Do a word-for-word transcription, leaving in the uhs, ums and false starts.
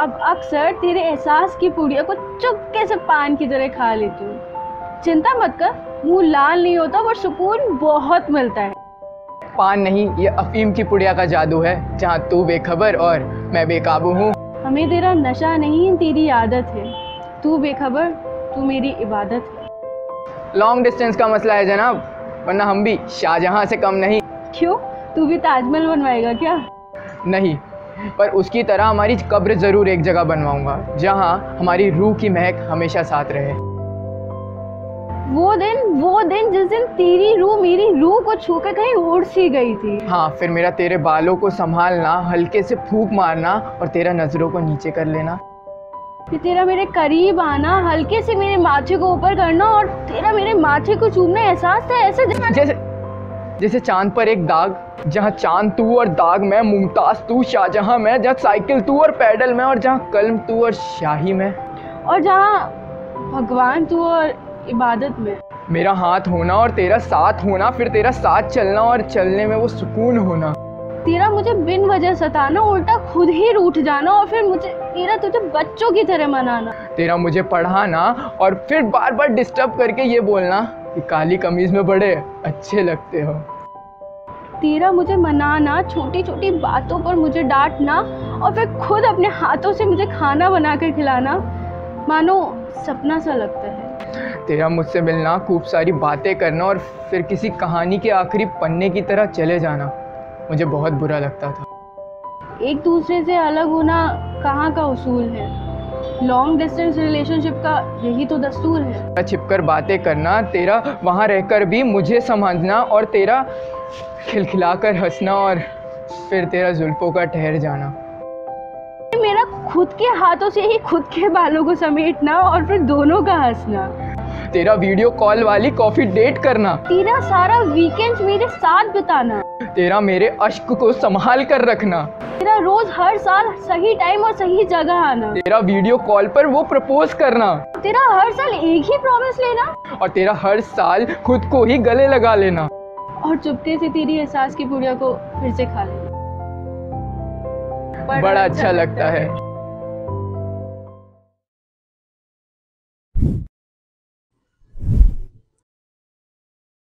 अब अक्सर तेरे एहसास की पूड़िया को चुपके से पान की तरह खा लेती हूँ। चिंता मत कर, मुंह लाल नहीं होता पर सुकून बहुत मिलता है। पान नहीं, ये अफीम की पुड़िया का जादू है, जहाँ तू बेखबर और मैं बेकाबू हूँ। हमें तेरा नशा नहीं, तेरी आदत है। तू बेखबर, तू मेरी इबादत है। लॉन्ग डिस्टेंस का मसला है जनाब, वरना हम भी शाहजहाँ से कम नहीं। क्यों, तू भी ताजमहल बनवाएगा क्या? नहीं, पर उसकी तरह हमारी कब्र जरूर एक जगह बनवाऊंगा, जहाँ हमारी रूह की महक हमेशा साथ रहे। वो दिन वो दिन जिस दिन तेरी रूह मेरी रूह को छूकर कहीं उड़ सी गई थी। हाँ, फिर मेरा तेरे बालों को संभालना, हल्के से फूंक मारना और तेरा नजरों को नीचे कर लेना। फिर तेरा मेरे करीब आना, हल्के से मेरे माथे को ऊपर करना और तेरा मेरे माथे को चूमना। एहसास था ऐसे जैसे जैसे चांद पर एक दाग, जहाँ चांद तू और दाग में, मुमताज तू शाहजहाँ में, जहाँ साइकिल तू और पैडल में, और जहाँ कलम तू और शाही में, और जहाँ भगवान तू और इबादत में। मेरा हाथ होना और तेरा साथ होना, फिर तेरा साथ चलना और चलने में वो सुकून होना। तेरा मुझे बिन वजह सताना, उल्टा खुद ही रूठ जाना, और फिर मुझे तेरा तुझे बच्चों की तरह मनाना। तेरा मुझे पढ़ाना और फिर बार बार डिस्टर्ब करके ये बोलना कि काली कमीज में बड़े अच्छे लगते हो। तेरा मुझे मनाना, छोटी छोटी बातों पर मुझे डांटना और फिर खुद अपने हाथों से मुझे खाना बना कर खिलाना, मानो सपना सा लगता है। तेरा मुझसे मिलना, खूब सारी बातें करना और फिर किसी कहानी के आखिरी पन्ने की तरह चले जाना, मुझे बहुत बुरा लगता था। एक दूसरे से अलग होना कहाँ का उसूल है? लॉन्ग डिस्टेंस रिलेशनशिप का यही तो दस्तूर है। छिपकर बातें करना, तेरा वहाँ रहकर भी मुझे समझना और तेरा खिलखिलाकर हंसना और फिर तेरा जुल्फों का ठहर जाना। मेरा खुद के हाथों से ही खुद के बालों को समेटना और फिर दोनों का हंसना। तेरा वीडियो कॉल वाली कॉफी डेट करना। तेरा सारा वीकेंड मेरे साथ बिताना। तेरा मेरे अश्क को संभाल कर रखना। तेरा रोज हर साल सही टाइम और सही जगह आना। तेरा वीडियो कॉल पर वो प्रपोज करना। तेरा हर साल एक ही प्रॉमिस लेना और तेरा हर साल खुद को ही गले लगा लेना और चुपके से तेरी एहसास की पुड़िया को फिर से खा लेना। बड़ा अच्छा लगता है।